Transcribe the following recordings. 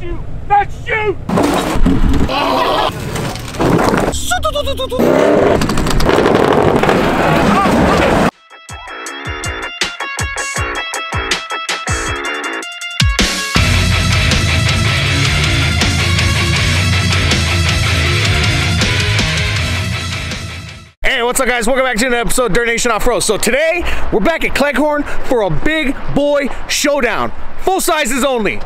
Don't you! Let's shoot! What's up, guys? Welcome back to another episode of Dirt Nation Off Road. So today we're back at Cleghorn for a big boy showdown. Full sizes only,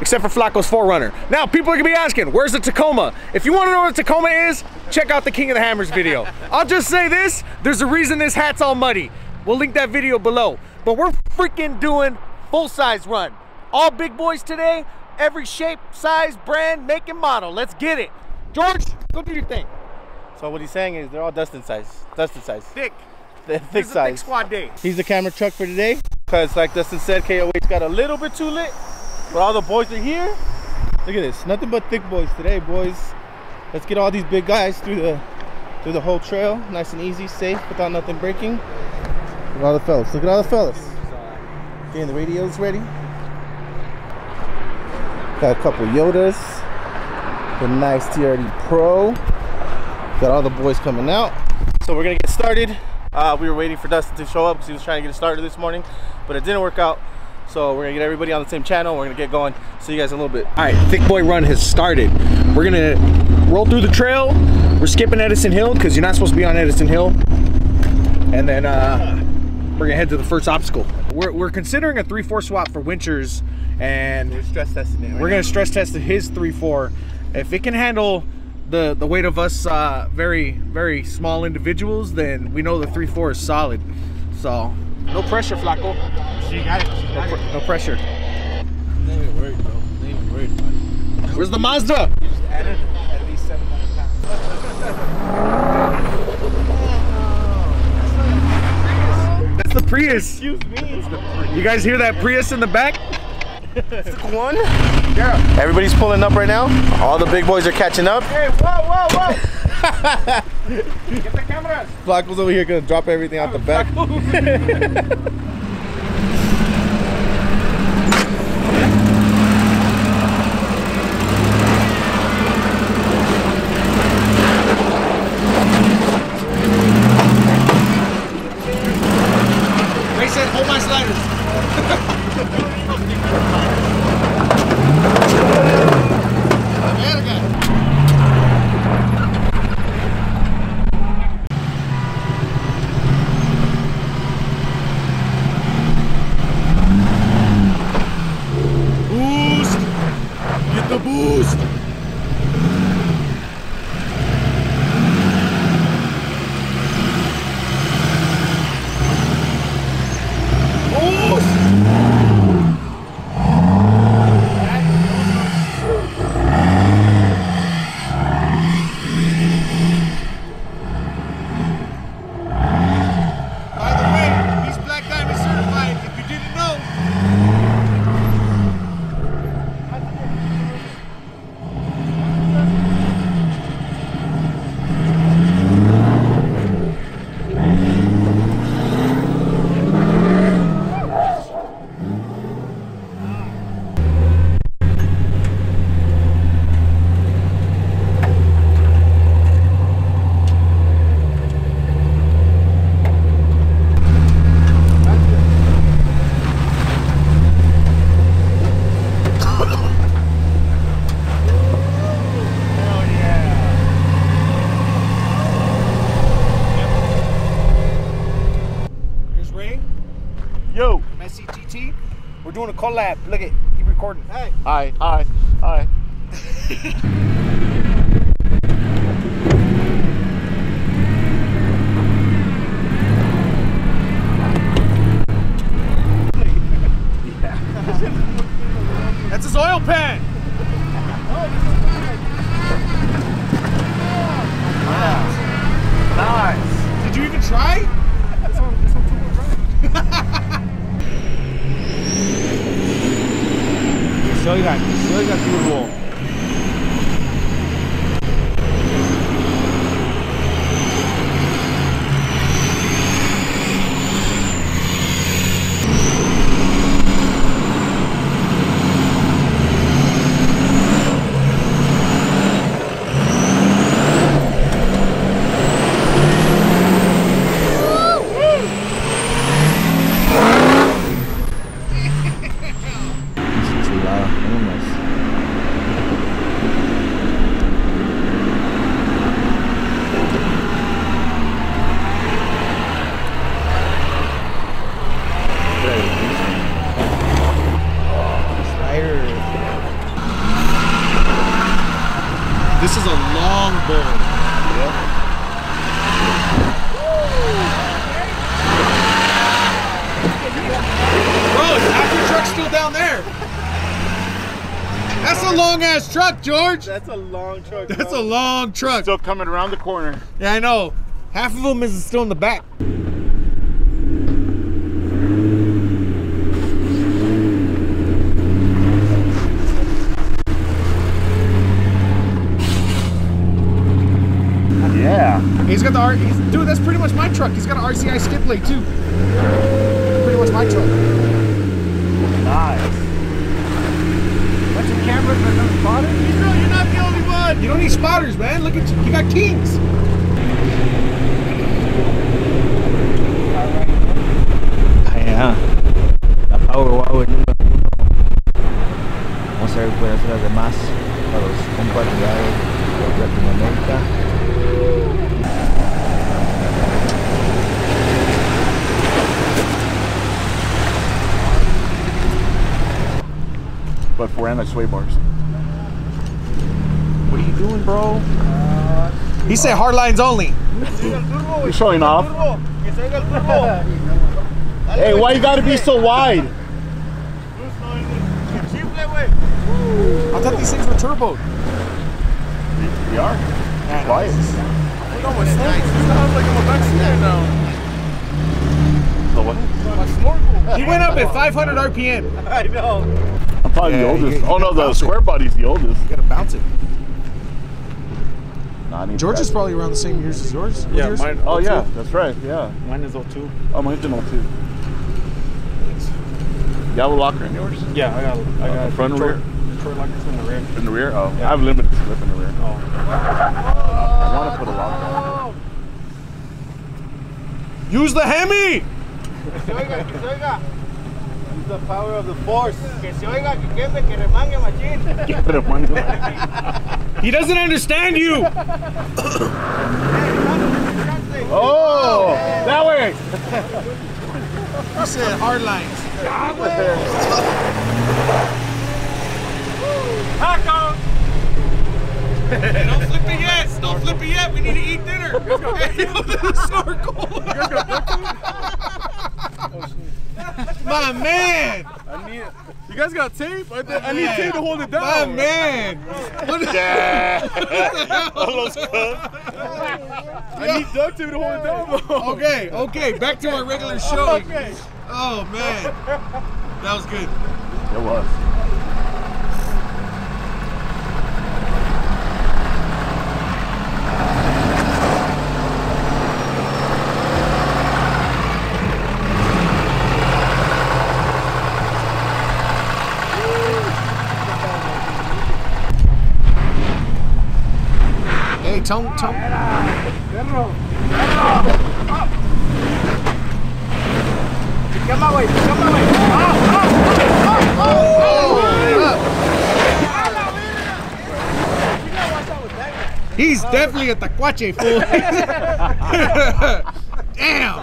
except for Flaco's 4Runner. Now people are gonna be asking, where's the Tacoma? If you want to know where the Tacoma is, check out the King of the Hammers video. I'll just say this: there's a reason this hat's all muddy. We'll link that video below. But we're freaking doing full size run. All big boys today. Every shape, size, brand, make, and model. Let's get it. George, go do your thing. So what he's saying is they're all Dustin size. Thick. Thick size. Thick squad day. He's the camera truck for today. Because like Dustin said, KOH got a little bit too lit. But all the boys are here. Look at this. Nothing but thick boys today, boys. Let's get all these big guys through the whole trail. Nice and easy, safe, without nothing breaking. Look at all the fellas. Look at all the fellas. Getting the radios ready. Got a couple Yodas. The nice TRD Pro. Got all the boys coming out. So we're gonna get started. We were waiting for Dustin to show up because he was trying to get started this morning, but it didn't work out. So we're gonna get everybody on the same channel. We're gonna get going. See you guys in a little bit. All right, thick boy run has started. We're gonna roll through the trail. We're skipping Edison Hill because you're not supposed to be on Edison Hill. And then we're gonna head to the first obstacle. We're considering a 3-4 swap for Winchers, and we're stress testing it. We're gonna stress test his 3-4. If it can handle the weight of us very, very small individuals, then we know the 3-4 is solid. So no pressure, Flaco. She got it. No pressure. Where's the Mazda? You just added at least 700 pounds. That's the Prius. Excuse me. You guys hear that Prius in the back? One. Yeah. Everybody's pulling up right now. All the big boys are catching up. Hey, whoa. Get the cameras. Flaco's over here gonna drop everything out the back. Racing, hold my sliders. We're doing a collab. Look at, keep recording. Hey. Hi. Yeah. That's his oil pan. Nice. Did you even try? Show you guys beautiful. This is a long bowl. Yep. Bro, the after truck's still down there. That's a long ass truck, George. That's a long truck. That's a long truck. Still coming around the corner. Yeah, I know. Half of them is still in the back. Yeah. He's got the R. Dude, that's pretty much my truck. He's got an RCI skid plate too. Pretty much my truck. Nice. Bunch of cameras but no spotters? You know, you're not the only one. You don't need spotters, man. Look at you. You got kings. La Power Wagon número 1. Vamos a ver cuáles son las demás para los compañeros de Latinoamérica. But for anti-sway bars. What are you doing, bro? He said hard lines only. You're showing off. Hey, why you gotta be so wide? I thought these things were turbo. They are. It's quiet. It's nice. It sounds like I'm a Mexican now. The what? He went up at 500 RPM. I know. I'm probably the oldest. Oh no, the square body's the oldest. You gotta bounce it. George is probably around the same years as yours. Yeah, yours? Mine. Oh yeah, that's right. Yeah. Mine is 02. Oh, mine's an 02. You have a locker in yours? Yeah, I got the front and rear. Detroit lockers in the rear. In the rear? Oh, yeah. I have limited slip in the rear. Oh. I want to put a locker on. Use the HEMI! Use the power of the force. He doesn't understand you! Oh! That way! You said hard lines. Tacos! Hey, don't flip it yet! Don't flip it yet! We need to eat dinner! You guys got circle! You guys got tape? My man! I need it. You guys got tape? I need tape to hold it down! My man! I need duct tape to hold it down! Bro. Okay, okay, back to our regular show. Okay. Oh man! That was good. It was. Tom. Come my way. Oh. He's definitely a tacuache, fool. Damn.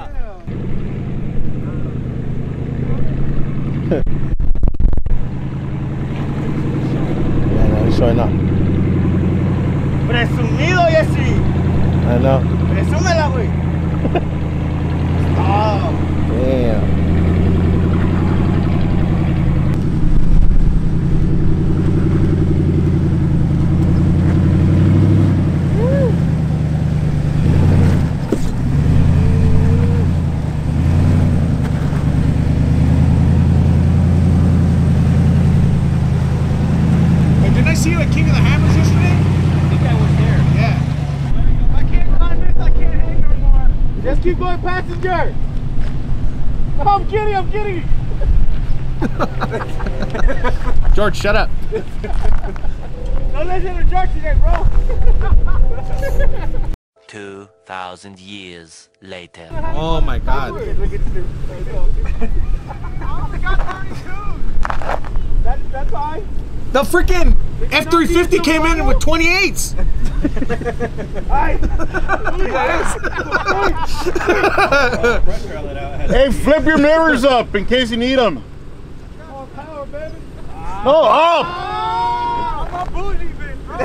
Yeah, no, he's showing up. Presumido, Jesse. I know. Presúmela, güey. Oh. Damn. Hey, didn't I see you at King of the Hammers yesterday? Just keep going, passenger! No, I'm kidding! George, shut up! Don't listen to George today, bro! 2,000 years later. Oh my god. Look at this. Oh, they got 32! That's high. The freaking F-350 came in with 28s. Hey, flip your mirrors up in case you need them. No, up! I'm not booting, bro.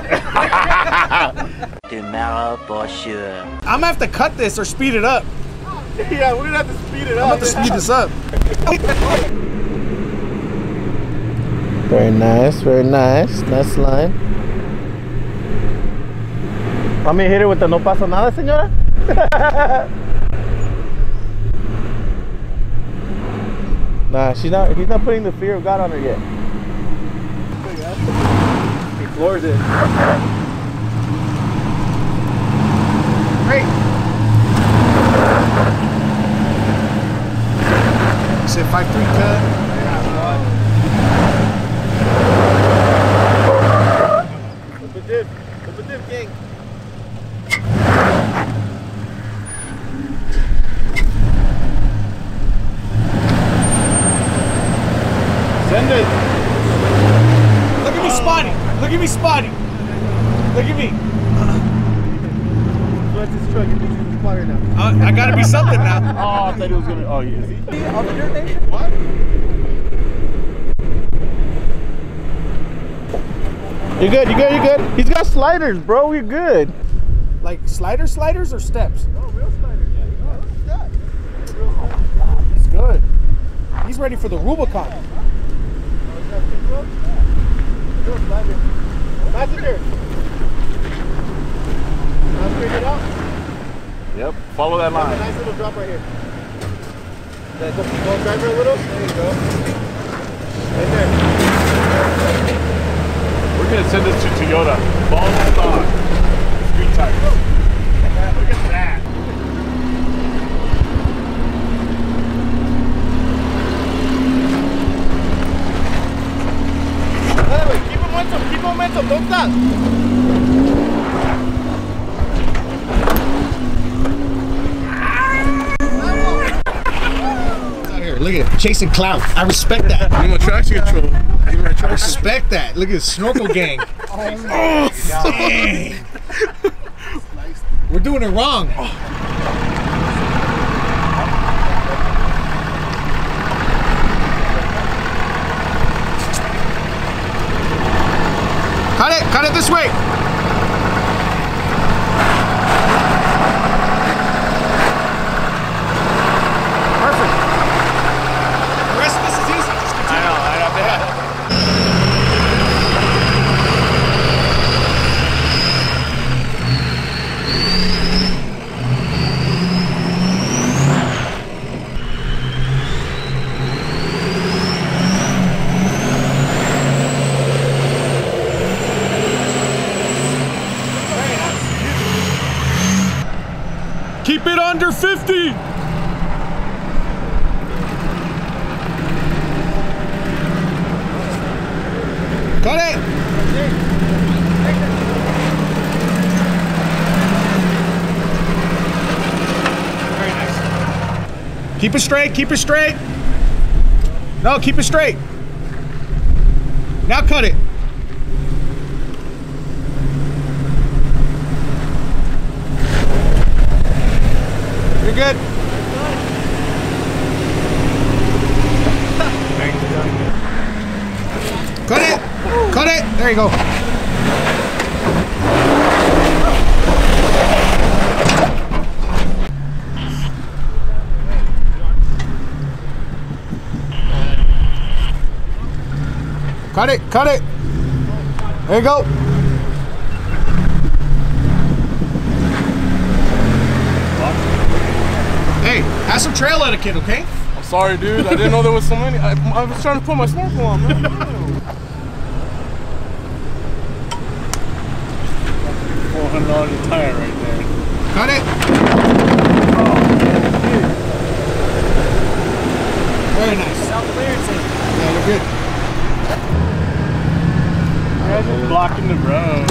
Tomorrow for sure. I'm gonna have to cut this or speed it up. Yeah, we're gonna have to speed it up. I'm gonna have to speed this up. Very nice, very nice. Nice line. Let me hit it with the no pasa nada, señora. Nah, she's not. He's not putting the fear of God on her yet. He floors it. Great. Is it 5.3 cut? Yeah, what? Up a dip, gang. Send it. Look at me spotting. Look at me spotting. Look at me. I gotta be something now. Oh, I thought it was gonna. Oh, yeah. Is he on the Dirt Nation? What? You're good. You good. You good. He's got sliders, bro. You're good. Like sliders or steps? No, real sliders. Yeah, you know, steps. Real sliders. He's good. He's ready for the Rubicon. Yeah. Passenger. Let's bring it up. Yep, follow that line. Nice little drop right here. That's a full driver a little. There you go. Right there. We're gonna send this to Toyota. Ball is on. Street type. Look at that. Keep momentum, don't stop. Here, look at it, chasing clout. I respect that. I'm gonna traction control. I respect that. Look at this snorkel gang. Oh, dang. We're doing it wrong. Oh. Cut it this way. Perfect. The rest of this is easy. Just continue. I know, keep it under 50. Got it. Very nice. Keep it straight. Keep it straight. No, keep it straight. Now cut it. Good. Cut it! Cut it! There you go. Cut it! Cut it! There you go. Hey, have some trail etiquette, okay? I'm sorry, dude. I didn't know there was so many. I was trying to put my snorkel on, man. $400 tire right there. Cut it. Oh, very nice. Sound clearance. Yeah, you're good. You guys are blocking the road.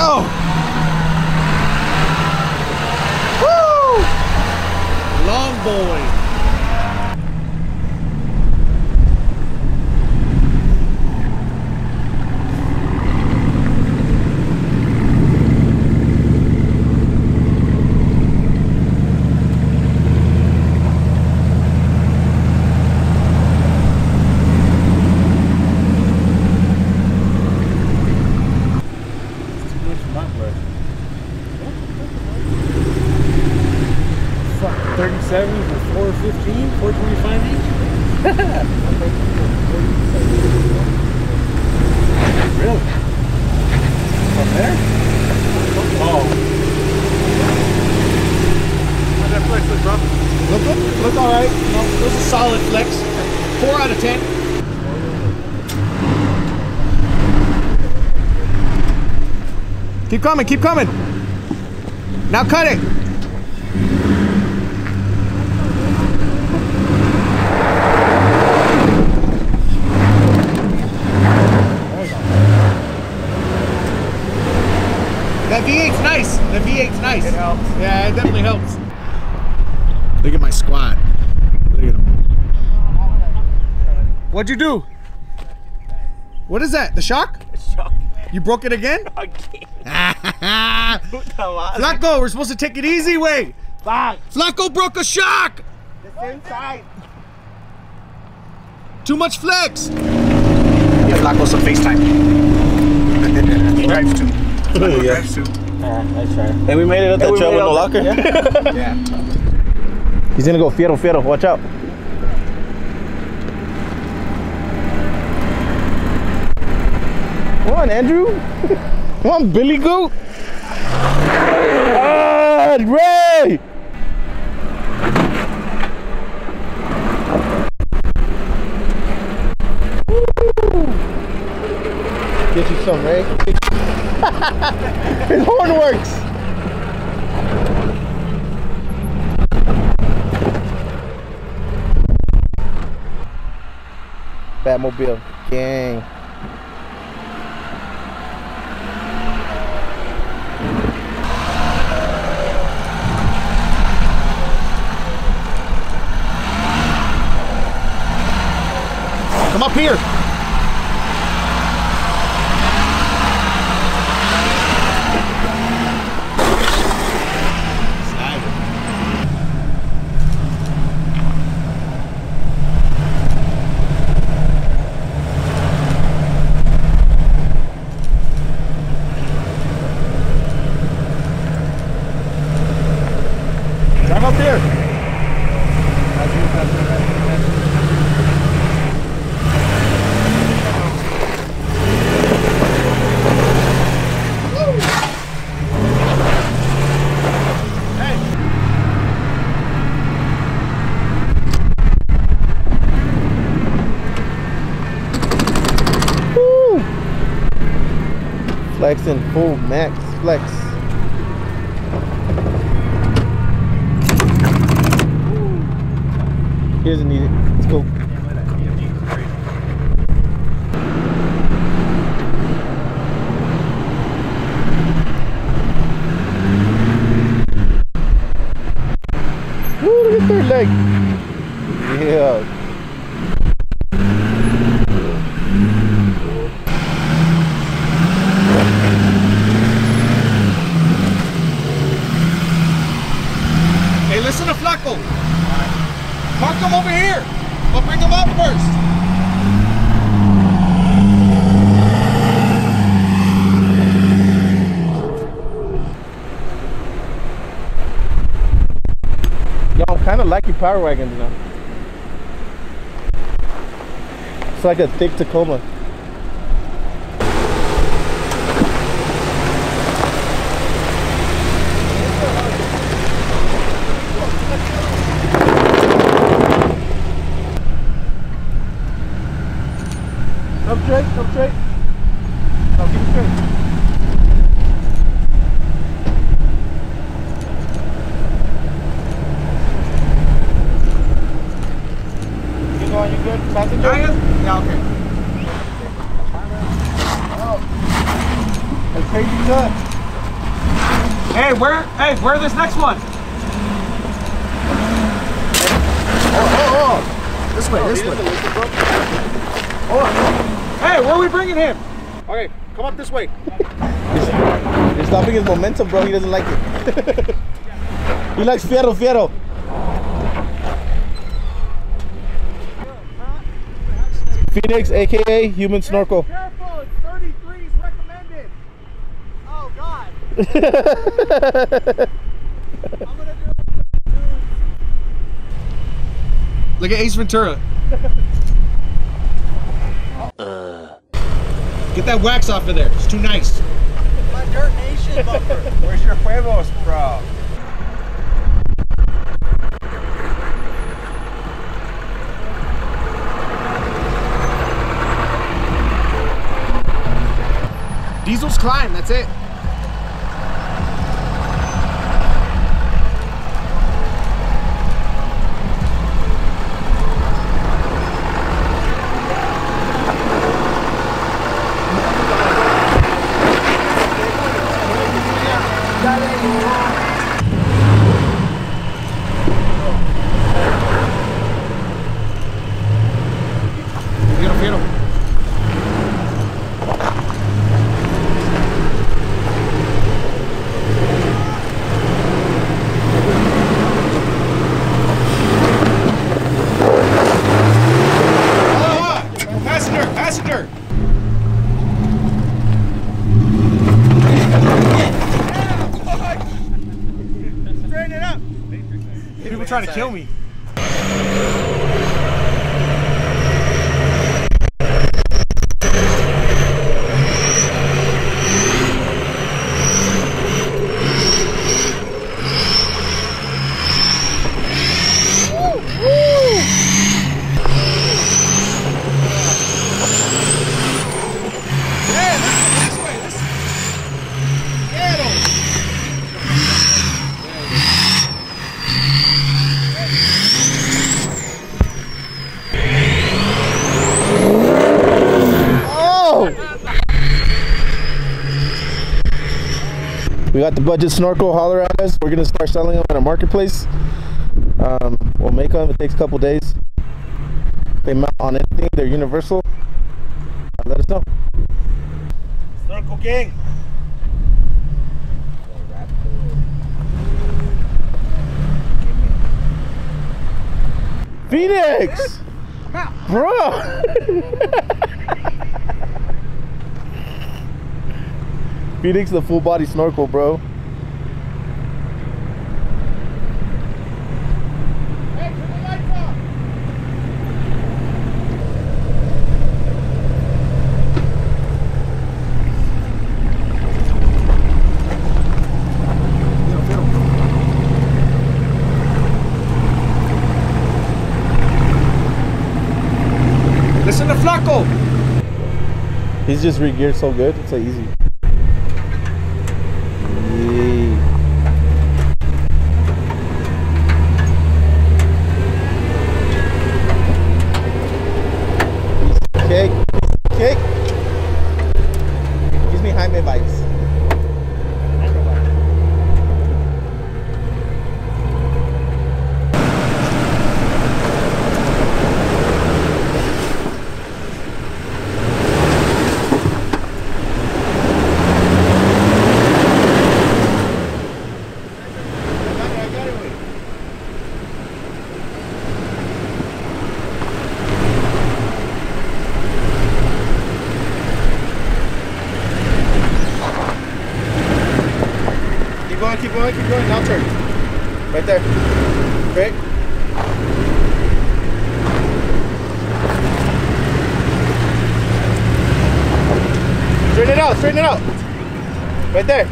go. Woo! Long boy. Keep coming, keep coming. Now cut it. That V8's nice. The V8's nice. It helps. Yeah, it definitely helps. Look at my squad. Look at him. What'd you do? What is that? The shock? The shock. You broke it again? Again. Flaco, we're supposed to take it easy way. Flaco broke a shock. The same side. Too much flex. Yeah, Flaco some FaceTime. Drive too. Oh, yeah. Drive too. That's right. Hey, we made it up that trail with no locker. Yeah. Yeah. He's gonna go fiero fiero. Watch out. Come on, Andrew. Come on, Billy Goat! Ah, Ray! Get you some, Ray. His horn works! Batmobile gang. Come up here. Drive up there. Flexing full max flex. Here's a needed. Let's go. Woo, look at their leg. Yeah. Park them over here, but bring them up first. Yo, I'm kind of like your Power Wagon now. It's like a thick Tacoma. Come straight. No, keep it straight. Keep going, you good? Passenger? Yeah, okay. Oh. That's crazy cut. Hey, where this next one? Oh. This way, this way. Oh. Hey, where are we bringing him? Okay, come up this way. He's stopping his momentum, bro. He doesn't like it. He likes fierro. Phoenix, a.k.a. Human Snorkel. Careful, it's 33 is recommended. Oh, God. I'm going to do it. Look at Ace Ventura. Get that wax off of there. It's too nice. My Dirt Nation bumper. Where's your huevos, bro? Diesels climb, that's it. Trying to kill me. We got the budget snorkel, holler at us. We're gonna start selling them at our marketplace. We'll make them, it takes a couple days. If they mount on anything, they're universal. Let us know. Snorkel King! Phoenix! Bro! Phoenix the full body snorkel, bro. Hey, turn the lights off. Listen to Flaco. He's just re-geared so good, it's so easy. Cake. Gives me Jaime vibes. Keep going, now turn. Right there. Great. Straighten it out. Right there.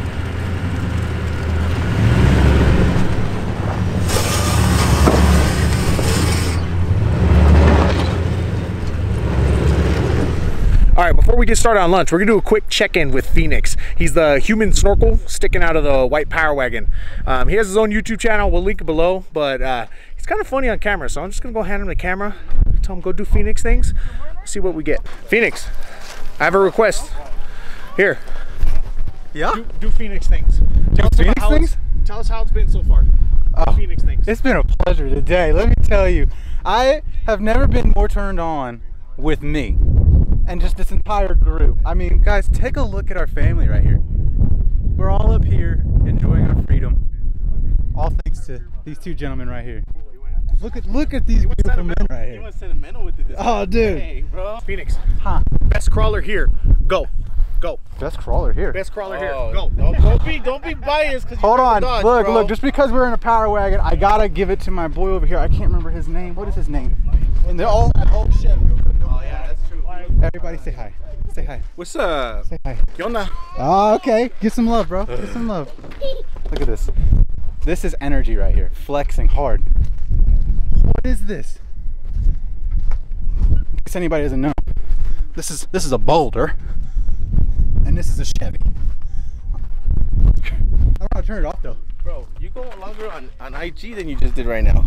Alright, before we get started on lunch, we're gonna do a quick check-in with Phoenix. He's the human snorkel sticking out of the white Power Wagon. He has his own YouTube channel, we'll link it below, but he's kind of funny on camera, so I'm just gonna go hand him the camera, tell him go do Phoenix things, see what we get. Phoenix, I have a request. Here. Yeah? Do Phoenix things. Tell us how it's been so far. Oh, Phoenix things. It's been a pleasure today. Let me tell you, I have never been more turned on with me and just this entire group. I mean, guys, take a look at our family right here. We're all up here enjoying our freedom, all thanks to these two gentlemen right here. Look at these beautiful men right here. You went sentimental with it this time. Oh, dude. Hey, bro. Phoenix. Huh. Best crawler here. Go. Go. Best crawler here. Best crawler here. Go. Don't be biased. Hold on. Dodge, look, bro. Look. Just because we're in a Power Wagon, I gotta give it to my boy over here. I can't remember his name. What is his name? And they're all old Chevy. Oh yeah, that's true. Everybody, say hi. Say hi. What's up? Say hi. Yona. Oh, okay. Get some love, bro. Get some love. Look at this. This is energy right here. Flexing hard. What is this? In case anybody doesn't know, this is a Boulder, and this is a Chevy. I don't know how to turn it off though. Bro, you go longer on IG than you just did right now. I love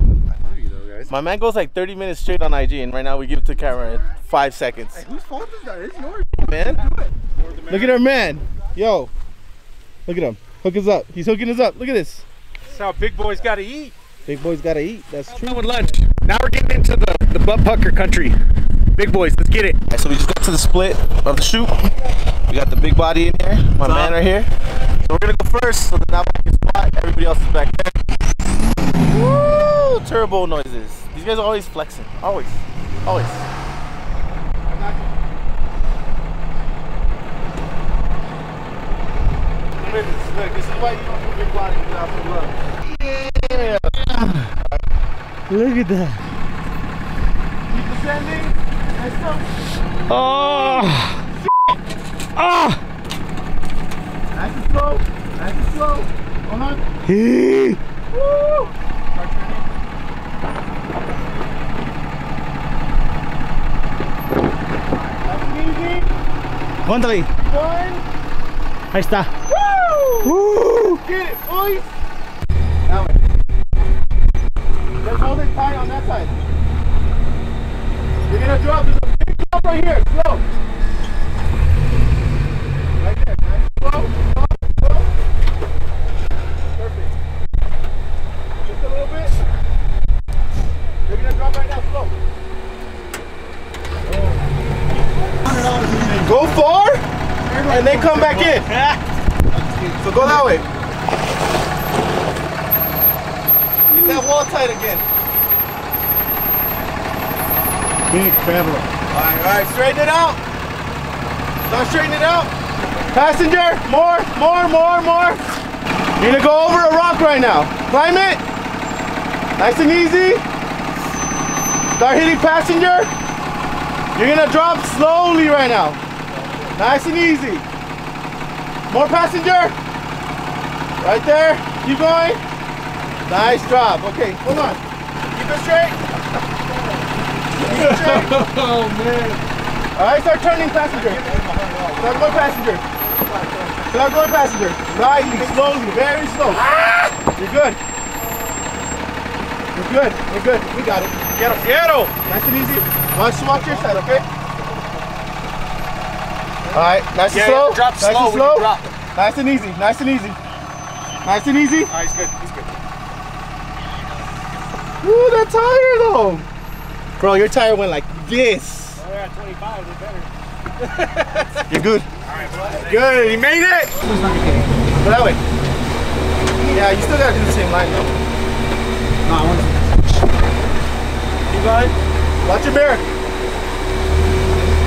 you though, guys. My man goes like 30 minutes straight on IG, and right now we give it to the camera in 5 seconds. Hey, whose fault is that? It's yours, man. Look at our man. Yo, look at him. Hook us up. He's hooking us up. Look at this. That's how big boys gotta eat. Big boys gotta eat. That's true. With lunch. Now we're getting into the butt pucker country. Big boys, let's get it. Right, so we just got to the split of the chute. We got the big body in here. My man right here. So we're gonna go first. So that now I can spot. Everybody else is back there. Woo! Turbo noises. These guys are always flexing. Always. Always. Look, this is why you don't do big body without the love. Yeah. Look at that. Keep descending. Nice up. Oh. Oh. Nice and slow. Nice and slow. Hold on. Woo. That's easy. One. Ahí está. Woo. Get it, boys. That way. Let's hold it tight on that side. You're gonna drop. There's a big drop right here. Slow. Right there. Nice. Slow. Slow. Perfect. Just a little bit. You're gonna drop right now. Slow. Oh. Go far, and then come back in. So go that way. Get that wall tight again. Big traveler. All right, straighten it out. Start straightening it out. Passenger, more. You're gonna go over a rock right now. Climb it. Nice and easy. Start hitting passenger. You're gonna drop slowly right now. Nice and easy. More passenger. Right there. Keep going. Nice job. Okay, hold on. Keep it straight. Keep it straight. Oh, man. All right, start turning passenger. Start going passenger. Start going passenger. Right, slowly, very slow. You're good. You're good. You're good. We got it. Quiero, quiero. Nice and easy. Watch your side, okay? All right, nice and slow. Drop nice slow. And slow. Drop. Nice and easy. Nice and easy. Nice and easy. All right, he's good. He's good. Ooh, that tire though. Bro, your tire went like this. Oh, yeah, 25, they're better. You're good. All right, bro. Good, he made it. Go that way. Yeah, you still gotta do the same line though. No, I want to. Keep going. Watch your bear.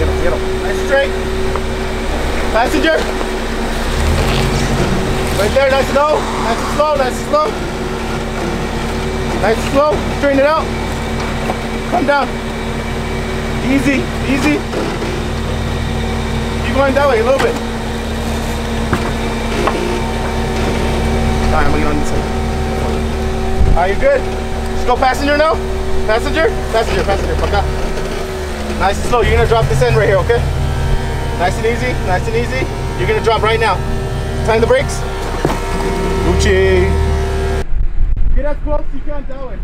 Get him. Nice straight. Passenger. Right there, nice and low. Nice and slow, nice and slow. Nice and slow, straighten it out. Come down. Easy, easy. Keep going that way a little bit. Alright, I'm going on this side. Alright, you good? Let's go passenger now. Passenger. Fuck up. Nice and slow. You're gonna drop this end right here, okay? Nice and easy. You're gonna drop right now. Time the brakes. Gucci. Get as close as you can that way.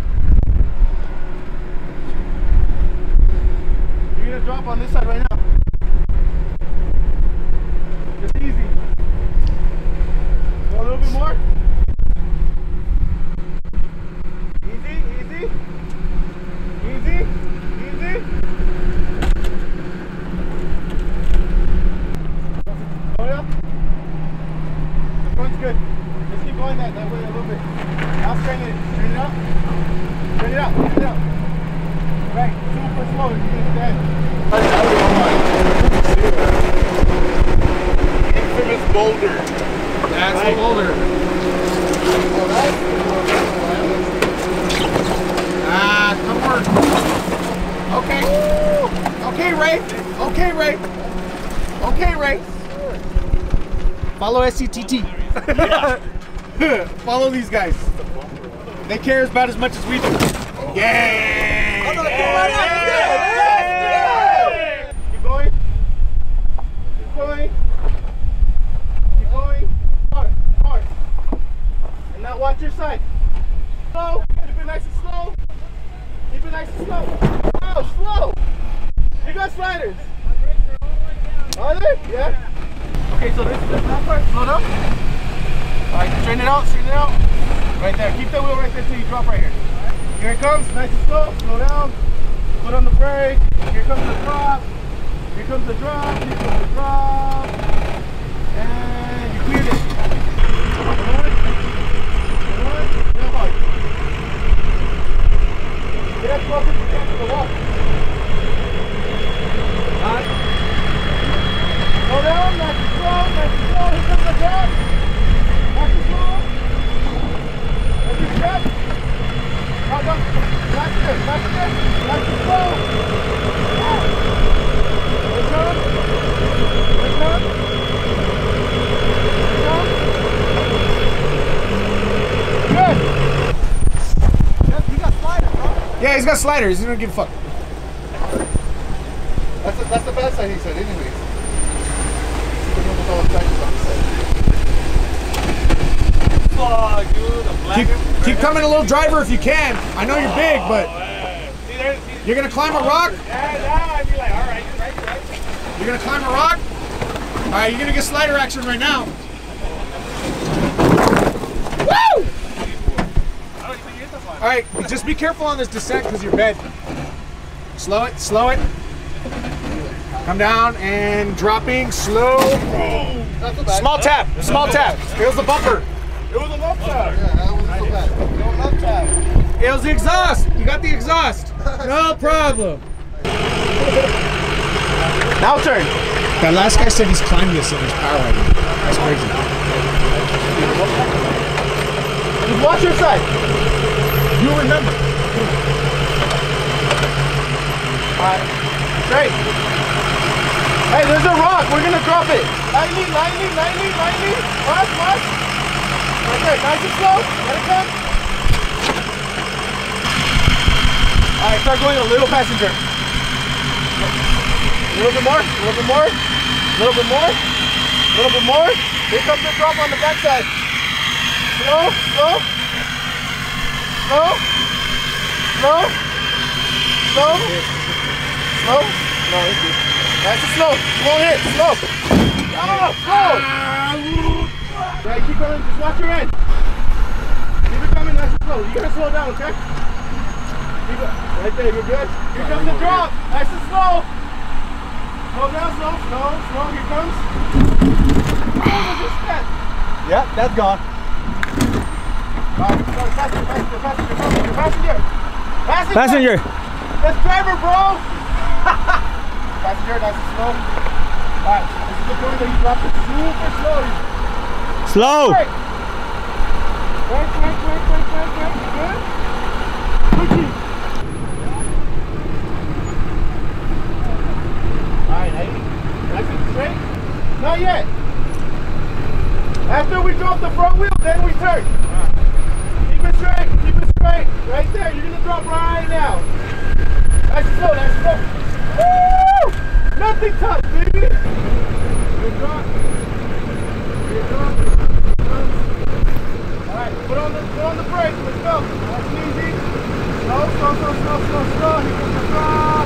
You're gonna drop on this side right now. Just easy. Go a little bit more. good. Just keep going that way a little bit. Now straighten it up. Straighten it up. Right, super slow if you get that. Infamous boulder. That's right. The boulder. Alright. Ah, come work. Okay. Woo. Okay, Ray. Okay, Ray. Okay, Ray. Follow SCTT. Yeah. Follow these guys. They care about as much as we do. Oh. Yay! Oh, no, yeah. Keep going. Keep going. Keep going. Hard. Hard. And now watch your side. Slow. Keep it nice and slow. Keep it nice and slow. Oh, slow. You got sliders. Are they? Yeah. Okay, so this left part slowed up. Alright, straighten it out. Right there, keep that wheel right there till you drop right here. Right. Here it comes, nice and slow, slow down, put on the brake, here comes the drop, here comes the drop, here comes the drop, and you cleared it. Get up closer to the wall. Alright. Slow down, nice and slow, here comes the drop. Yeah, he's got sliders. He don't give a fuck. That's the best side he said, anyways. Fuck, dude. Keep coming a little driver if you can. I know you're big, but you're gonna climb a rock. You're gonna climb a rock. All right, you're gonna get slider action right now. Woo! All right, just be careful on this descent because you're bent. Slow it. Come down and dropping slow. Small tap. Here's the bumper. It was a love tap. Yeah, that wasn't so bad. It was a love tap. It was the exhaust. You got the exhaust. No problem. Now turn. That last guy said he's climbed this in his power wagon. That's crazy. Just watch your side. You remember. Alright. Great. Hey, there's a rock. We're going to drop it. Lightning. Watch. Okay, nice and slow, let it come. Alright, start going a little passenger. A little bit more. Here comes the drop on the backside. Slow. No, it's good. Nice and slow. Slow here, slow. Oh, slow. Right, keep going, just watch your end. Keep it coming, nice and slow. You gotta slow down, okay? Keep it right there, you're good. Here comes the drop, nice and slow. Slow down, here comes. Yep, that's gone. Alright, passenger. That's driver, bro. Passenger, nice and slow. Alright, this is the point that you drop it super slow. Slow! Wait, good? Alright, hey, nice and straight? Not yet! After we drop the front wheel, then we turn! Keep it straight! Right there, you're gonna drop right now! Nice and slow! Woo! Nothing tough, baby! Good drop! Put on the brake, let's go. Nice and easy. Slow. Here comes the drop.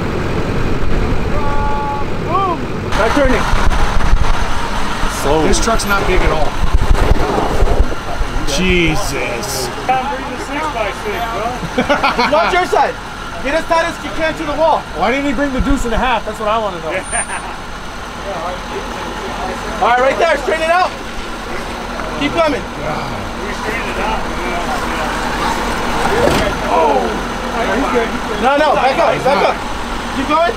Boom. Back turning. Slow. This truck's not big at all. Jesus. I'm bringing the 6x6, bro. Watch your side. Get as tight as you can to the wall. Why didn't he bring the deuce and a half? That's what I want to know. Yeah. All right, right there. Straighten it out. Keep coming. We straightened it out. Oh. No, no, back up, back up. Keep going.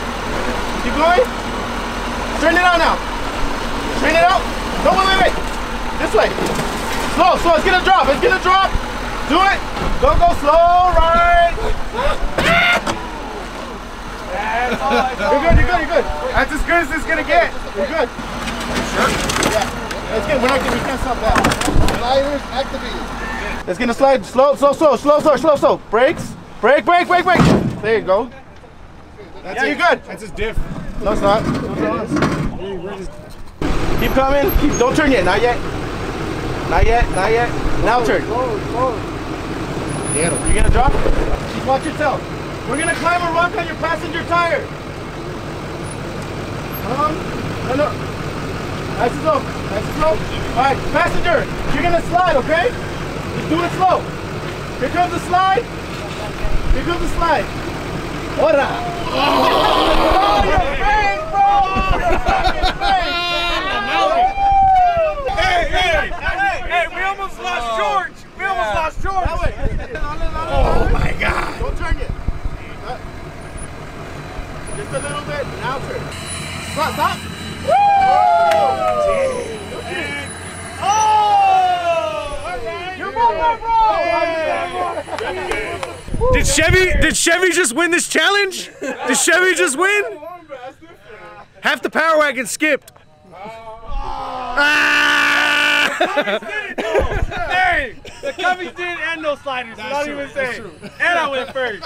Keep going. Straighten it out now. Straighten it out. No, wait, wait, wait. This way. Slow, slow. It's gonna drop. It's gonna drop. Do it. Go, go, slow, right. That's all I know. You're good, you're good, you're good. That's as good as it's gonna get. You're good. Are you sure? Yeah. It's good, we're not gonna, we can't stop that. Sliders activated. It's gonna slide slow, slow, slow, slow, slow, slow, slow. Brakes. Brake, brake, brake, brake. There you go. That's it. You're good. That's his diff. No, it's not. Keep coming. Keep, don't turn yet, not yet. Not yet, not yet. Now turn. Slow, slow. You're gonna drop? Just watch yourself. We're gonna climb a rock on your passenger tire. No, no. Nice and slow, nice and slow. All right, passenger, you're gonna slide, okay? Just do it slow. Here comes the slide. Here comes the slide. Ora! Oh, your face, bro! Your face! Hey, we almost lost George. We almost lost George. That way. Oh my God! Don't turn it. Just a little bit. Now turn. Stop, stop. Did Chevy just win this challenge? Did Chevy just win? Half the Power Wagon skipped. Hey, the Cubbies did, and no sliders. Not even saying. And I went first.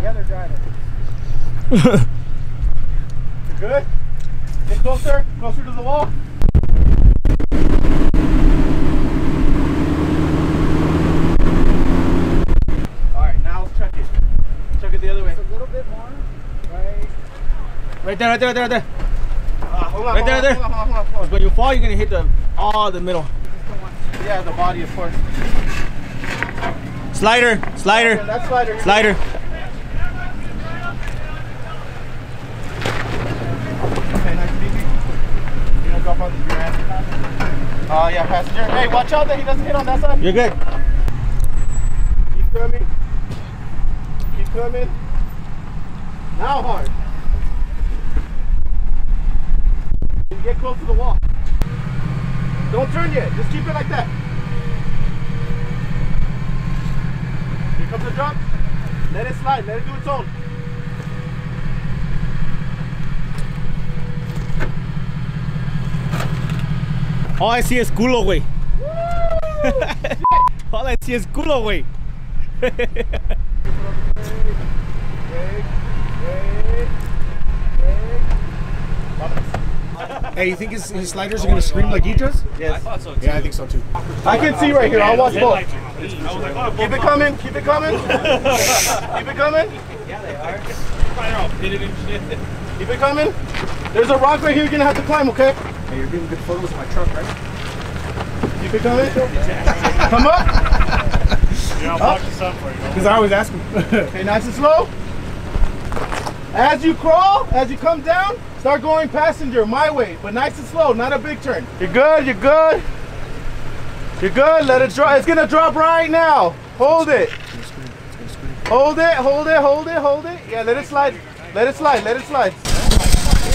The other driver. You good? Get closer, closer to the wall. Alright, now chuck it. Chuck it the other way. Just a little bit more. Right. Right there, right there, right there, right there. Hold on, right there, right there. Hold on. Because when you fall, you're going to hit the middle. Yeah, the body, of course. Slider, slider. Okay, that's slider. Slider. Yeah, passenger. Hey, watch out that he doesn't hit on that side. You're good. Keep coming. Keep coming. Now hard. And get close to the wall. Don't turn yet. Just keep it like that. Here comes the drop. Let it slide. Let it do its own. All I see is culo, güey. All I see is culo, güey. Hey, you think his sliders are going to scream like he does? Yes. I thought so too. Yeah, I think so too. I can see right here. I'll watch both. Keep it coming. Keep it coming. Keep it coming. Yeah, they are. They're all pitted and shit. Keep it coming. There's a rock right here you're going to have to climb, okay? Hey, you're getting good photos of my truck, right? You picked on it? Come up! Yeah, I'll block this up for you. Because I always ask him. Okay, nice and slow. As you crawl, as you come down, start going passenger, my way. But nice and slow, not a big turn. You're good, you're good. You're good, let it drop. It's going to drop right now. Hold it. Hold it, hold it, hold it, hold it. Yeah, let it slide. Let it slide, let it slide.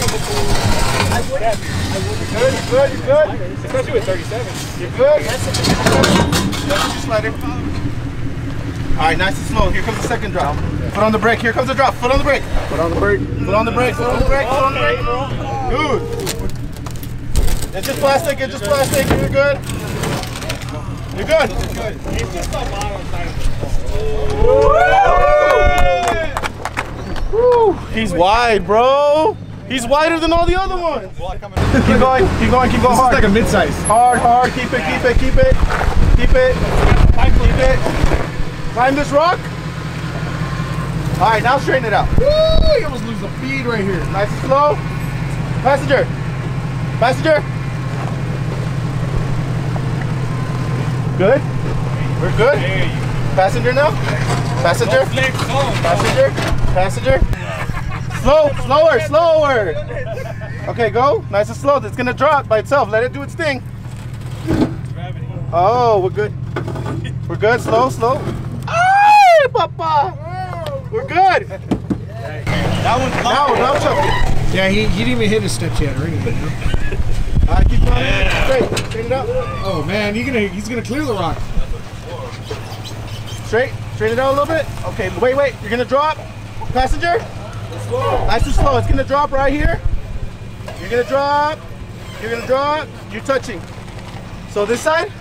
Yeah. Good, you're good, you're good. Especially with 37. You're good. That's your slider. Alright, nice and slow. Here comes the second drop. Foot on the brake. Here comes the drop. Foot on the brake. Foot on the brake. Foot on the brake. Foot on the brake. Foot on the brake. Dude. It's just plastic. It's just plastic. You're good. You're good. It's just the bottom side of the wall. He's wide, bro. He's wider than all the other ones. Keep going, keep going, keep going hard. It's like a mid-size. Hard, hard, keep it, keep it, keep it. Keep it, keep it. Climb this rock. All right, now straighten it out. Woo, you almost lose the feed right here. Nice and slow. Passenger, passenger. Good, we're good. Passenger now, passenger, passenger, passenger. Slow, slower, slower. Okay, go. Nice and slow. It's gonna drop by itself. Let it do its thing. Oh, we're good. We're good. Slow, slow. Ay, papa. We're good. That one's low. Now chuck. Yeah, he didn't even hit his steps yet or anything. All right, keep going. Straight. Straighten up. Oh man, he's gonna clear the rock. Straight. Straighten it out a little bit. Okay. Wait. You're gonna drop, passenger. Nice and slow. It's gonna drop right here. You're gonna drop. You're gonna drop. You're touching. So this side,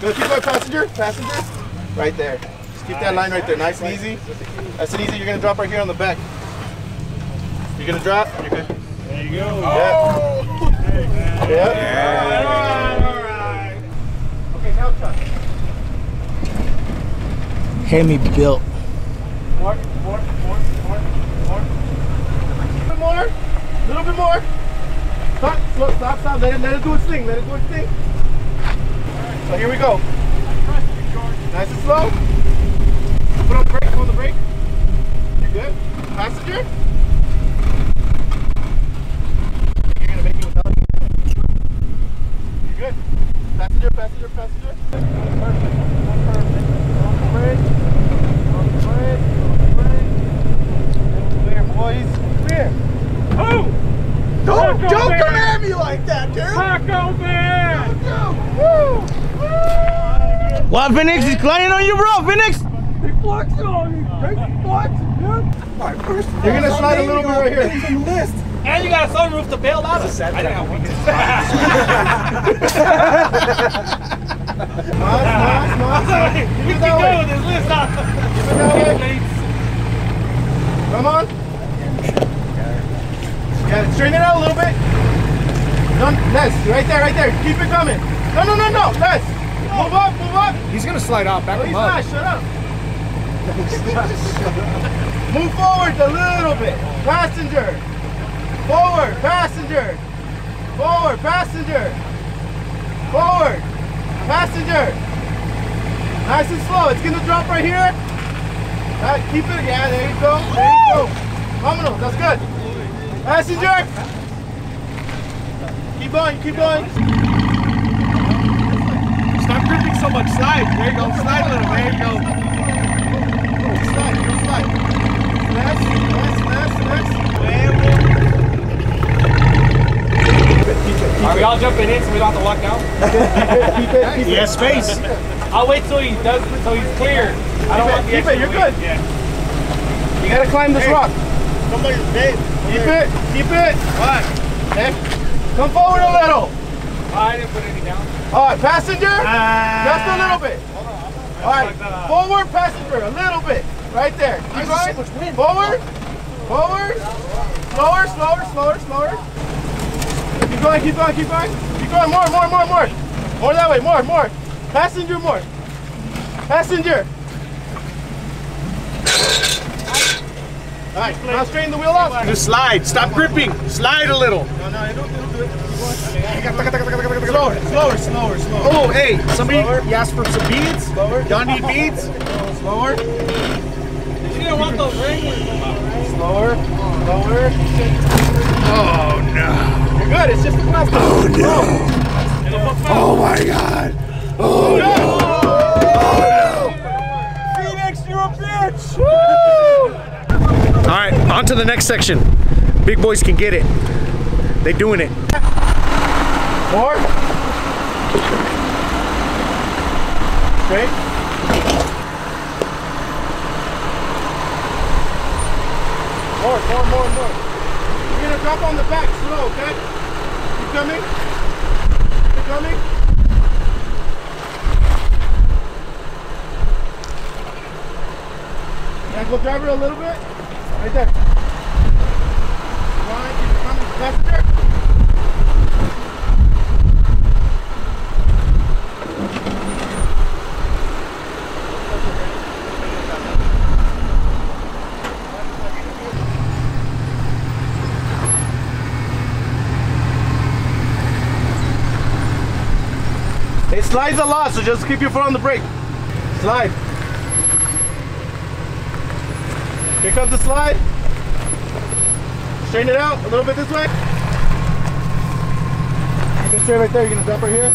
go keep going, passenger. Passenger, right there. Just keep that line right there, nice and easy. Nice and easy. You're gonna drop right here on the back. You're gonna drop. You're good. There you go. Oh. Yeah. Yeah. All right. Okay, now Chuck. Hemi built. More. A little bit more. Stop. Let it do its thing. Let it do its thing. So here we go. Nice and slow. Put on the brake. You're good. Passenger. You're gonna make it without you. You're good. Passenger. Perfect. On the brake. Clear, boys. Clear. Oh! Don't come at me like that, dude! Taco Man! Woo! What, Phoenix? He's climbing on you, bro, Phoenix! He flocks on you, he flocks, dude! Alright, first, you're gonna slide a little bit right here. List. And you got a sunroof to bail out of. I got one. You can go with this list, huh? Come on! Yeah, straighten it out a little bit. No, less. Right there. Keep it coming. No. Less. Move up. He's going to slide off. Back him up. He's not. Shut up. Move forward a little bit. Passenger. Forward, passenger. Nice and slow. It's going to drop right here. Right, keep it. Yeah, there you go. Phenomenal. That's good. Passenger! Keep going. Stop gripping so much. Slide. There you go. Slide a little. There you go. Slide. Last. Are we all jumping in so we don't have to walk down? Keep it. He has space. I'll wait till he does it, so he's clear. I don't want the extra. Keep it. You're good. Yeah. You gotta climb this rock. Somebody's dead. Keep it. What? Right. Come forward a little. I didn't put any down. All right, passenger. Just a little bit. Hold on. All right, forward, passenger, a little bit. Right there. Keep going. Forward. Slower. Keep going. More. More that way. More. Passenger. Alright, now straighten the wheel up. Just slide. Stop gripping. Slide a little. No, it'll do it. Slower. Oh, hey, somebody asked for some beads. Y'all need beads? Slower. You didn't want those rings. Slower. Oh, no. You're good. It's just the plastic. Oh, no. Oh, my God. Oh, no. Oh, no. Phoenix, you're a bitch. Woo! All right, on to the next section. Big boys can get it. They doing it. More. Straight. More. You're gonna drop on the back slow, okay? Keep coming. And we'll drive it a little bit. Right there. It slides a lot, so just keep your foot on the brake. Slide. Here comes the slide. Straighten it out a little bit this way. You're gonna straight right there. You're gonna drop right here.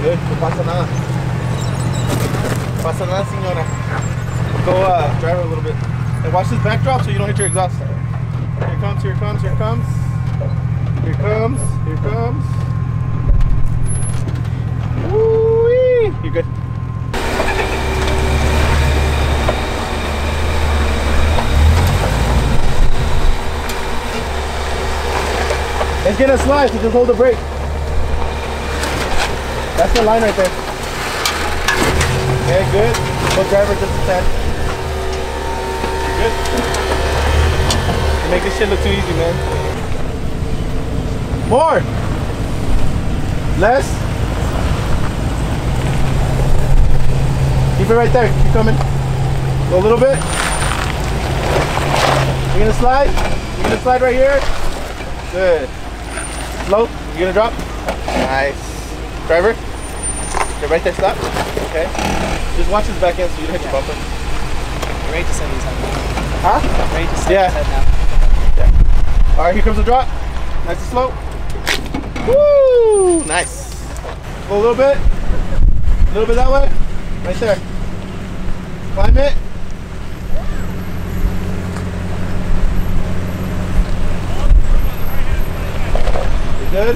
No pasa nada. No pasa nada, señora. Go drive her a little bit. And watch this backdrop so you don't hit your exhaust. Here it comes, here it comes, here it comes. Here it comes, here it comes. Woo-wee! You're good. It's gonna slide, so just hold the brake. That's the line right there. Okay, good. Go driver just a tad. Good. You make this shit look too easy, man. More. Less. Keep it right there. Keep coming. Go a little bit. You're gonna slide. You're gonna slide right here. Good. Low, you gonna drop? Nice. Driver, you're right there, stop. Okay. Just watch this back end so you don't hit your bumper. You're ready to send his head now. Huh? I'm ready to send his head now. Yeah. Alright, here comes the drop. Nice and slow. Woo! Nice. Go a little bit. A little bit that way. Right there. Climb it. Good.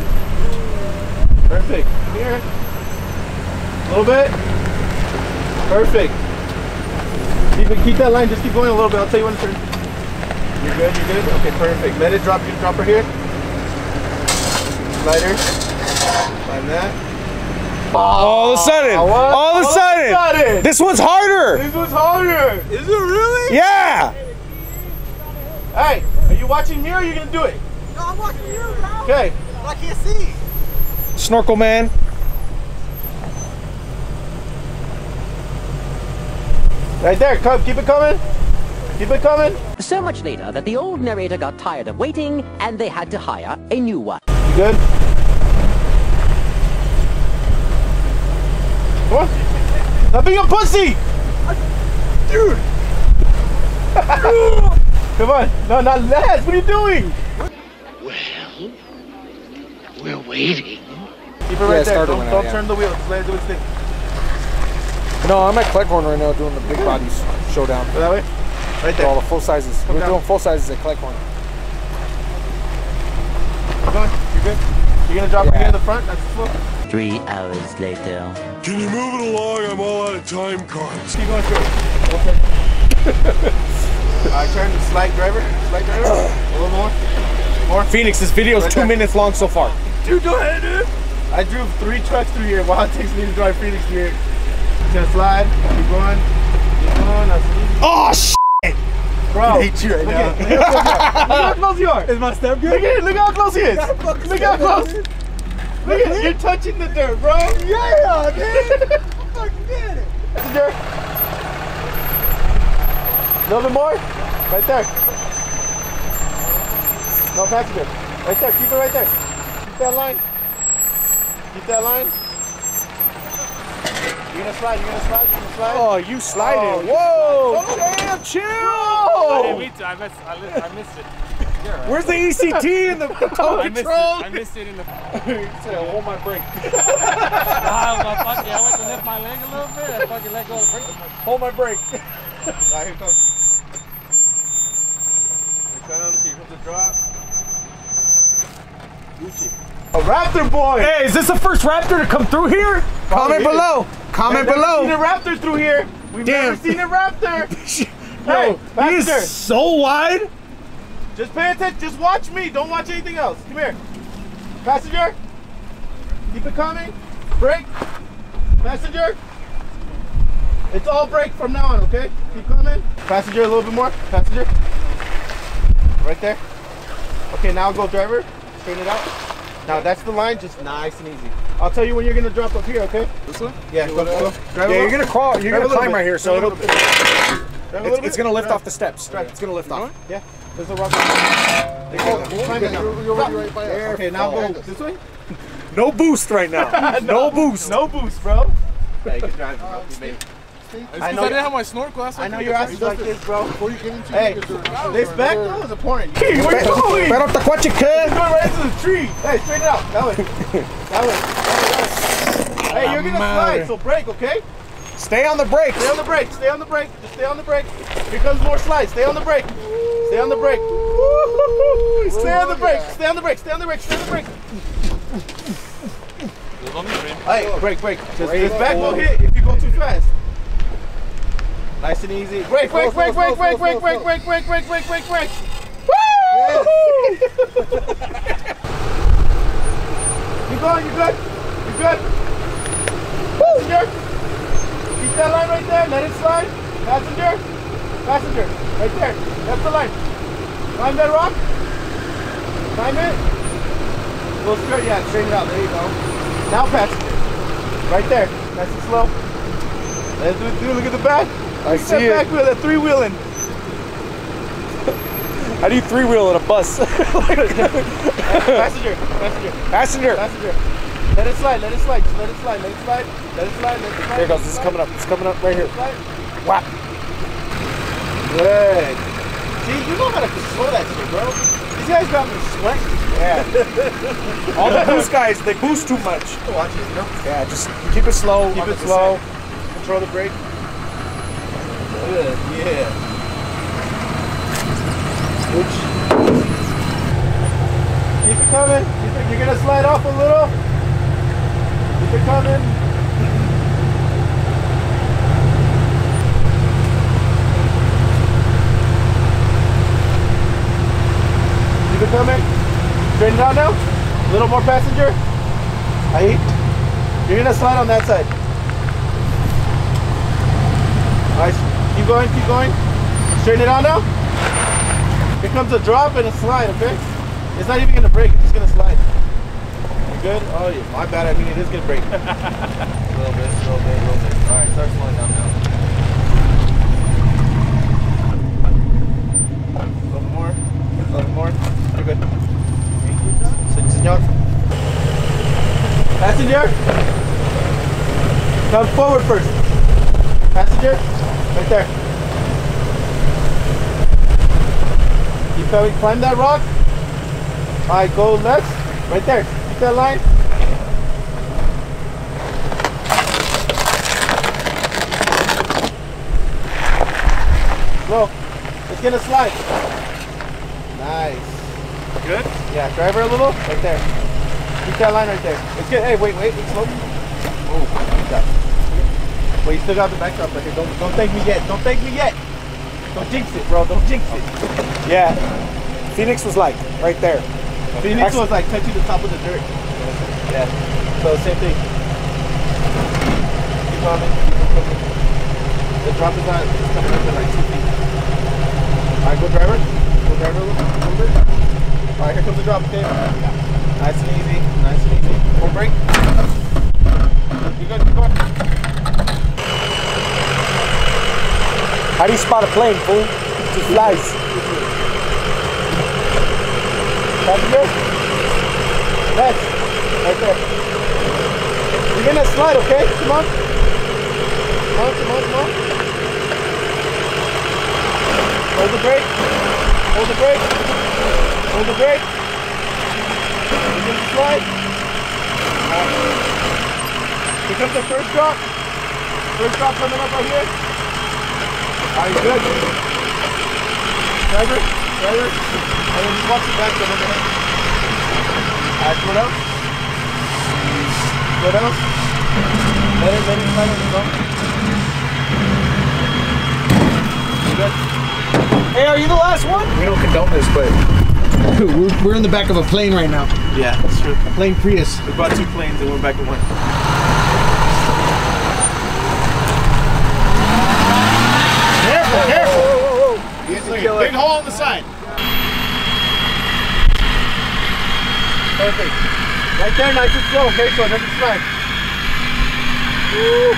Perfect. Here. A little bit. Perfect. Keep that line. Just keep going a little bit. I'll tell you when to turn. You're good. You're good. Okay. Perfect. Let it drop. You drop her here. Slider. Climb that. All of a sudden. This one's harder. This one's harder. Is it really? Yeah. Hey, are you watching me or are you gonna do it? No, I'm watching you. Okay. I can't see. Snorkel man. Right there, come, keep it coming. Keep it coming. So much later that the old narrator got tired of waiting and they had to hire a new one. You good? What? Stop being a pussy! Dude! Come on. No, not less. What are you doing? Well... we're waiting. Keep it right there. Don't turn the wheel. Just let it do its thing. No, I'm at Cleghorn right now doing the big body showdown. That way? Right there. All the full sizes. Come down. Doing full sizes at Cleghorn. Keep going. You're good? You're going to drop it in the front? That's the floor. 3 hours later. Can you move it along? I'm all out of time cards. Keep going through it. Okay. Alright, turn to slide driver. Slide driver. A little more. More. Phoenix, this video is 2 minutes long so far. Dude, go ahead, dude. I drove 3 trucks through here. Wow, it takes me to drive Phoenix through here. Just slide. Keep going. Keep going. Oh, shit. Bro. I hate you right now. Look how close you are. Is my step good? Look at it. Look how close he is. Look how close. Look at it. You're touching the dirt, bro. Yeah, dude. I fucking did it. That's the dirt. A little bit more. Right there. No passenger. Right there. Keep it right there. Keep that line. Keep that line. You're gonna slide. You're gonna slide. You're gonna slide. Oh, you slided. Oh, whoa. Damn, chill. I missed it. Yeah, right. Where's the ECT in the tow control? I missed it in the... I hold my brake. I went to lift my leg a little bit. I fucking let go of the brake. Hold my brake. Alright, here it comes. Here comes the drop. Gucci. A Raptor boy! Hey, is this the first Raptor to come through here? Comment below. Comment below. We've never seen a Raptor through here. We've never seen a Raptor. Yo, hey, he is so wide. Just pay attention. Just watch me. Don't watch anything else. Come here. Passenger. Keep it coming. Brake. Passenger. It's all brake from now on, okay? Keep coming. Passenger a little bit more. Passenger. Right there. Okay, now go driver. Straighten it out. Now that's the line, just nice and easy. I'll tell you when you're gonna drop up here, okay? This one? Yeah, go. Drive you're gonna crawl, you're gonna climb right here, so it'll it's gonna lift off the steps. Okay. It's gonna lift off. Yeah. There's a rock. Okay, now go this way? No boost right now. No boost. No boost, bro. Yeah, you can drive, bro. You made it. I didn't have my snorkel. I know your ass is like this, bro. Hey, this back door is important. Hey, where you going? Right off the quad, you can. You're going right into the tree. Hey, straighten out. That way. That way. That way. Hey, you're gonna slide, so brake, okay? Stay on the brake. Stay on the brake. Stay on the brake. Just stay on the brake. Here comes more slides. Stay on the brake. Stay on the brake. Stay on the brake. Stay on the brake. Stay on the brake. Stay on the brake. Hey, brake, brake. This back will hit if you go too fast. Nice and easy. Brake, brake, brake, brake, brake, brake, brake, brake, brake, brake, brake, brake, brake. Woo! You going? You good? You good? Passenger. Keep that line right there. Let it slide. Passenger. Passenger. Right there. That's the line. Climb that rock. Climb it. A little straight. Yeah, straighten it out. There you go. Now passenger. Right there. Nice and slow. Let's do it. Dude, look at the back. I see it. Back wheel. That three-wheeling. How do you three-wheel in a bus? Passenger. Passenger. Passenger. Passenger. Let it slide, let it slide, let it slide, let it slide, let it slide, let it slide. There it goes, this is coming up, it's coming up right here. Whap. Good. See, you know how to control that shit, bro. These guys got me sweating. Yeah. All the boost guys, they boost too much. Watch it, you know? Yeah, just keep it slow. Keep it slow. Control the brake. Good, yeah. Oops. Keep it coming. Keep it, you're gonna slide off a little. They're coming. Keep it coming. Straighten it out now. A little more passenger. Right. You're gonna slide on that side. Nice. Keep going, keep going. Straighten it out now. Here comes a drop and a slide, okay? It's not even gonna brake, it's just gonna slide. Good? Oh, yeah. My bad. I mean, it is going to break. A little bit, a little bit, a little bit. All right, start slowing down now. A little more. A little more. You're good. Senor. Passenger. Come forward first. Passenger. Right there. Keep going. Climb that rock. All right, go left. Right there. That line. Slow. It's gonna slide. Nice. Good? Yeah, drive her a little. Right there. Keep that line right there. It's good. Hey, wait, wait. It's slow. Oh, wait, you still got the backstop right here. Don't thank me yet. Don't thank me yet. Don't jinx it, bro. Don't jinx it. Yeah. Phoenix was like, right there. Phoenix was like touching the top of the dirt. Yeah. So same thing. Keep on it. The drop is on. It's coming up at like 2 feet. All right, go driver. Go driver a little bit. All right, here comes the drop. Okay. Nice and easy. Nice and easy. More brake. You good? Keep going. How do you spot a plane, fool? It just flies. Passenger, left, right there. You're gonna slide, okay? Come on. Come on, come on, come on. Hold the brake. Hold the brake. Hold the brake. You're gonna slide. Here comes the first drop. First drop coming up right here. All right, good. Driver, driver. And then just watch it back over there. Alright, slow down. Slow down. Let it slide on the bump. Good. Hey, are you the last one? We don't condone this, but... We're in the back of a plane right now. Yeah, that's true. A plane Prius. We bought two planes and went back to one. Careful, careful! Whoa, whoa, whoa. It's like a big hole on the side. Perfect. Right there, nice and slow. Okay, so it doesn't slide. Woo.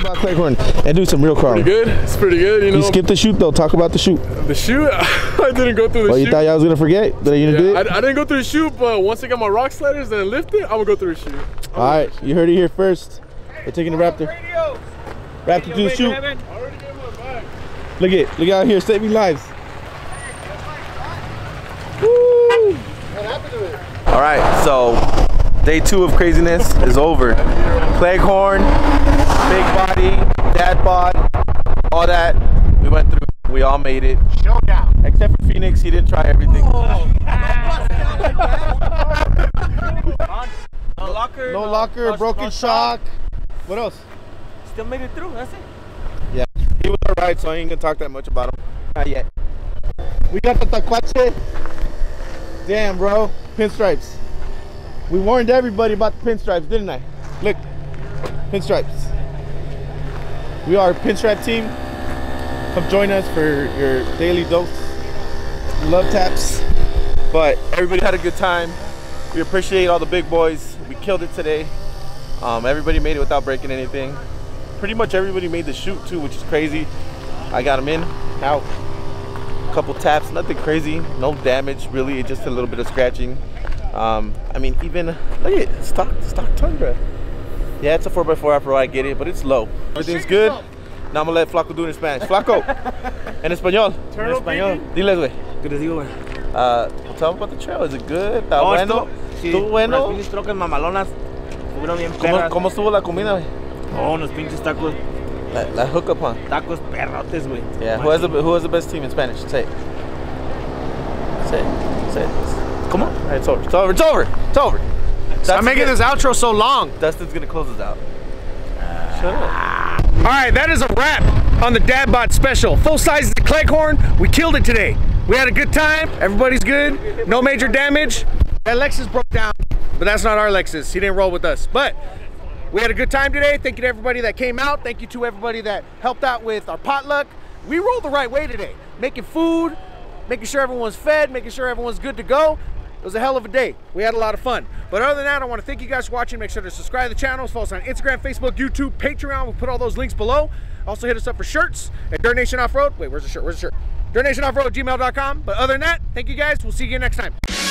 About Cleghorn, that dude's some real car. Pretty good. It's pretty good. You know. You skipped the chute though. Talk about the chute. The chute? I didn't go through the chute. Oh, you thought I was gonna forget? But you didn't do it? I didn't go through the chute, but once I got my rock sliders and I lift it, I'm gonna go through the chute. All right, you heard it here first. Hey, we're taking the Raptor. Radio. Raptor through the chute. Already gave one back. Look it. Look out here, saving lives. happened to it? All right, so day two of craziness is over. Cleghorn, big body, dad bod, all that. We went through, we all made it. Showdown. Except for Phoenix, he didn't try everything. No locker, broken shock. What else? Still made it through, that's it. Yeah, he was alright, so I ain't gonna talk that much about him. Not yet. We got the tacuache. Damn, bro. Pinstripes. We warned everybody about the pinstripes, didn't I? Look. Pinstripes. We are a pinstripe team. Come join us for your daily dose. Love taps. But everybody had a good time. We appreciate all the big boys. We killed it today. Everybody made it without breaking anything. Pretty much everybody made the chute too, which is crazy. I got them in, out, a couple taps, nothing crazy, no damage really, just a little bit of scratching. I mean, even, look at it, stock Tundra. Yeah, it's a 4x4 off-road, I get it, but it's low. Everything's good. Now I'm gonna let Flaco do it in Spanish. Flaco, en español. En español. Diles, güey. ¿Qué les digo, güey? Tell them about the trail. Is it good? ¿Está bueno? ¿Tú bueno? Las pinches trocas mamalonas. Estuvieron bien perras. ¿Cómo estuvo la comida, güey? Oh, unos pinches tacos. La hookup, huh? Tacos perrotes, güey. Yeah, who has the best team in Spanish? Say it. Say it. Say it. Come on. Right, it's over. It's over. It's over. It's over. Stop making this outro so long. Dustin's going to close us out. Shut up. All right, that is a wrap on the Dad Bod special. Full size of the Cleghorn. We killed it today. We had a good time. Everybody's good. No major damage. That Lexus broke down, but that's not our Lexus. He didn't roll with us. But we had a good time today. Thank you to everybody that came out. Thank you to everybody that helped out with our potluck. We rolled the right way today. Making food, making sure everyone's fed, making sure everyone's good to go. It was a hell of a day. We had a lot of fun. But other than that, I want to thank you guys for watching. Make sure to subscribe to the channel. Follow us on Instagram, Facebook, YouTube, Patreon. We'll put all those links below. Also hit us up for shirts at Dirt Nation Off Road. Wait, where's the shirt? Where's the shirt? DirtNationOffroad@gmail.com. But other than that, thank you guys. We'll see you again next time.